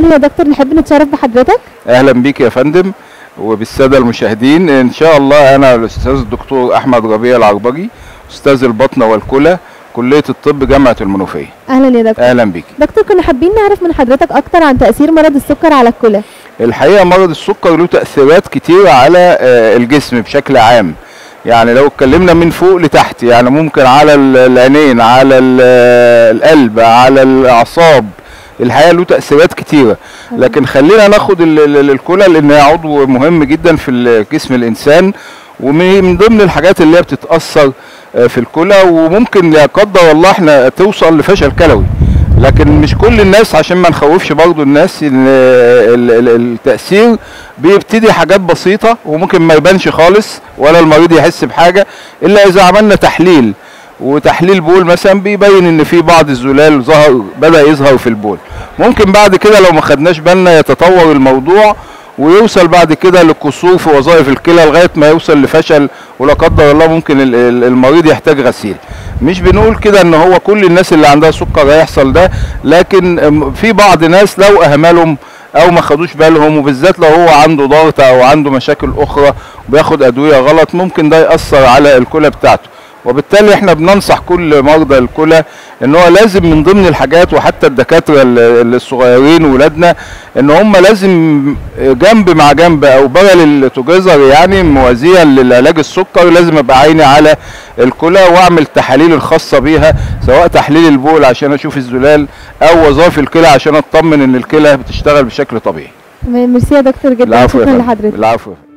اهلا يا دكتور، نحب نتشرف بحضرتك. اهلا بيك يا فندم وبالساده المشاهدين. ان شاء الله انا الاستاذ الدكتور احمد ربيع العربجي، استاذ البطنه والكلى، كليه الطب، جامعه المنوفيه. اهلا يا دكتور. اهلا بيك دكتور. كنا حابين نعرف من حضرتك اكتر عن تاثير مرض السكر على الكلى. الحقيقه مرض السكر له تاثيرات كتيره على الجسم بشكل عام، يعني لو اتكلمنا من فوق لتحت، يعني ممكن على العينين، على القلب، على الاعصاب. الحقيقه له تاثيرات كتيره، لكن خلينا ناخد الكلى لان هي عضو مهم جدا في جسم الانسان، ومن ضمن الحاجات اللي هي بتتاثر في الكلى، وممكن لا قدر الله احنا توصل لفشل كلوي. لكن مش كل الناس، عشان ما نخوفش برضو الناس، ان التاثير بيبتدي حاجات بسيطه وممكن ما يبانش خالص ولا المريض يحس بحاجه، الا اذا عملنا تحليل، وتحليل بول مثلا بيبين ان في بعض الزلال ظهر، بدا يظهر في البول. ممكن بعد كده لو ما خدناش بالنا يتطور الموضوع ويوصل بعد كده لقصور في وظائف الكلى لغايه ما يوصل لفشل، ولا قدر الله ممكن المريض يحتاج غسيل. مش بنقول كده ان هو كل الناس اللي عندها سكر هيحصل ده، لكن في بعض ناس لو اهملهم او ما خدوش بالهم، وبالذات لو هو عنده ضغط او عنده مشاكل اخرى وبياخد ادويه غلط، ممكن ده ياثر على الكلى بتاعته. وبالتالي احنا بننصح كل مرضى الكلى ان هو لازم من ضمن الحاجات، وحتى الدكاتره الصغيرين ولادنا، ان هم لازم جنب مع جنب او بارل توجذر، يعني موازيه للعلاج السكر، لازم ابقى عيني على الكلى واعمل التحاليل الخاصه بيها، سواء تحليل البول عشان اشوف الزلال، او وظائف الكلى عشان اطمن ان الكلى بتشتغل بشكل طبيعي. ميرسي يا دكتور جدا، شكرا لحضرتك. العفو.